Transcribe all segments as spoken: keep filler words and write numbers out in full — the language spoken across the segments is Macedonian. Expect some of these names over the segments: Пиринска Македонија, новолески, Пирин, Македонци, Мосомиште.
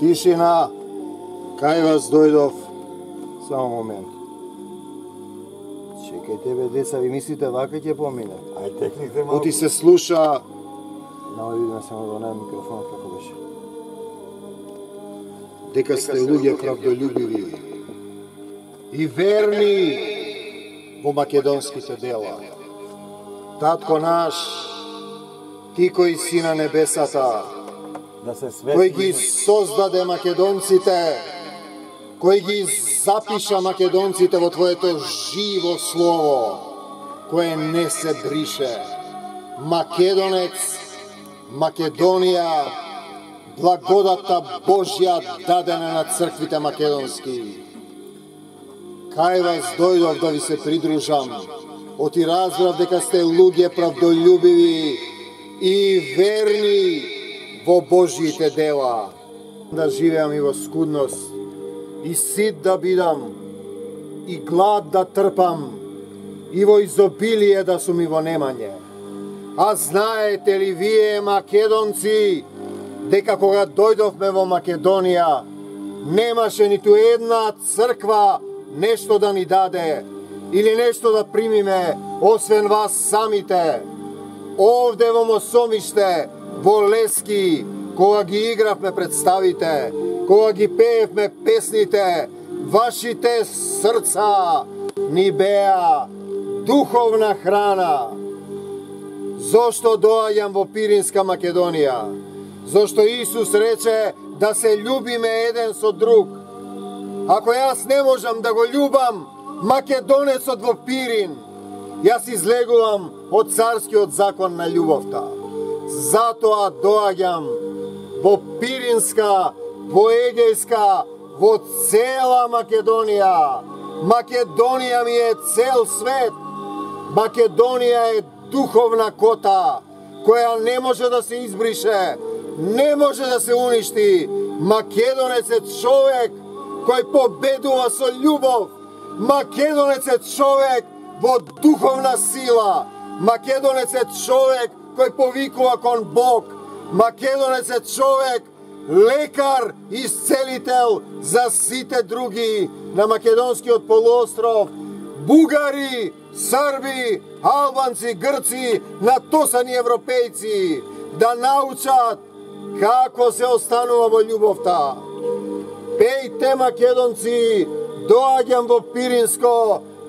Тишина, кај вас дојдов, само момент. Чекајте бе, деца, ви мислите вака ќе помине? Ај, текните малку. Оти се слуша... Наој видам само до неја микрофонот како беше. Дека сте луѓе правдолюбиви и верни во македонските дела. Татко наш, ти кој си на небесата, кој ги создаде македонците, кој ги запиша македонците во твоето живо слово, кое не се брише. Македонец, Македонија, благодата Божја дадена на црквите македонски. Кај вас дојдов да ви се придружам, оти разбрав дека сте луѓе правдолюбиви и верни во Божјите дела. Да живеам и во скудност, и сит да бидам, и глад да трпам, и во изобилие да сум и во немање. А знаете ли вие, македонци, дека кога дојдовме во Македонија, немаше ниту една црква нешто да ни даде или нешто да примиме, освен вас самите. Овде во Мосомиште, во Лески, кога ги игравме представите, кога ги пеевме песните, вашите срца ни беа духовна храна. Зошто доаѓам во Пиринска Македонија? Зошто Исус рече да се љубиме еден со друг. Ако јас не можам да го љубам македонецот во Пирин, јас излегувам од царскиот закон на љубовта. Затоа доаѓам во Пиринска, во Егејска, во цела Македонија. Македонија ми е цел свет. Македонија е духовна кота, која не може да се избрише, не може да се уништи. Македонец е човек кој победува со љубов. Македонец е човек во духовна сила. Македонец е човек кој повикува кон Бог. Македонец е човек лекар, исцелител за сите други на македонскиот полуостров. Бугари, Срби, албанци, грци, натосани европејци, да научат како се останува во љубовта. Пејте, македонци, доаѓам во Пиринско,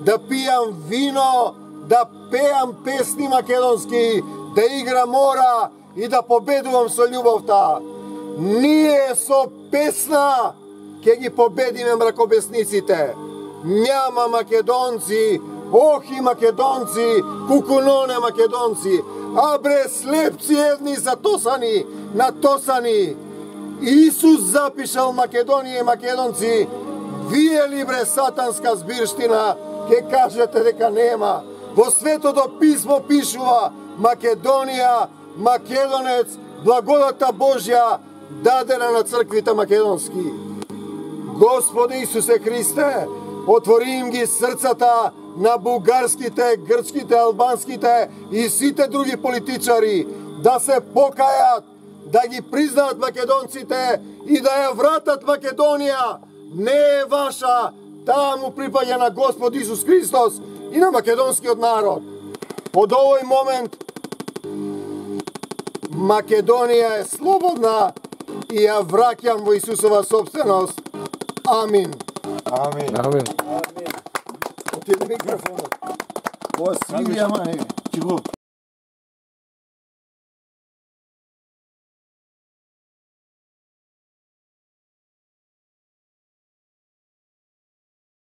да пијам вино, да пеам песни македонски, да играм мора и да победувам со љубовта. Ние со песна ќе ги победиме мракобесниците. Няма македонци, охи македонци, кукуноне македонци, абре слепци едни затосани, натосани. Исус запишал Македонија и македонци. Вие ли бре сатанска збирштина ќе кажете дека нема? Во Светото писмо пишува Македонија, македонец, благодата Божја дадена на црквите македонски. Господи Исусе Христе, отвори им ги срцата на бугарските, грчките, албанските и сите други политичари да се покајат, да ги признаат македонците и да ја вратат Македонија. Не е ваша, таа му припаѓа на Господ Исус Христос и на македонскиот народ. Од овој момент Македонија е слободна и ја враќам во Исусова собственост. Амин. Амин. Амин. Ти микрофонот. Ова свири, ама не. Чего?